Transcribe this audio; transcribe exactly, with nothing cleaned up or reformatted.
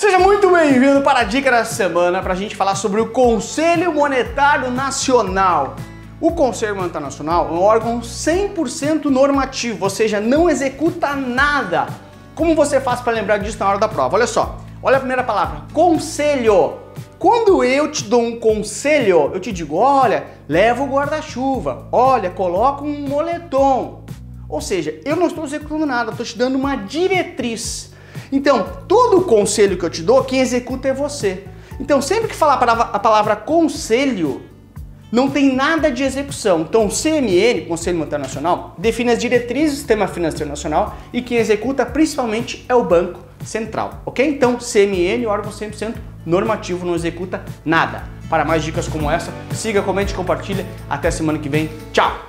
Seja muito bem-vindo para a Dica da Semana, para a gente falar sobre o Conselho Monetário Nacional. O Conselho Monetário Nacional é um órgão cem por cento normativo, ou seja, não executa nada. Como você faz para lembrar disso na hora da prova? Olha só, olha a primeira palavra, conselho. Quando eu te dou um conselho, eu te digo, olha, leva o guarda-chuva, olha, coloca um moletom. Ou seja, eu não estou executando nada, eu estou te dando uma diretriz. Então, todo conselho que eu te dou, quem executa é você. Então, sempre que falar a palavra, a palavra conselho, não tem nada de execução. Então, o C M N, Conselho Monetário Nacional, define as diretrizes do Sistema Financeiro Nacional e quem executa principalmente é o Banco Central, ok? Então, C M N, órgão cem por cento normativo, não executa nada. Para mais dicas como essa, siga, comente, compartilha. Até semana que vem. Tchau!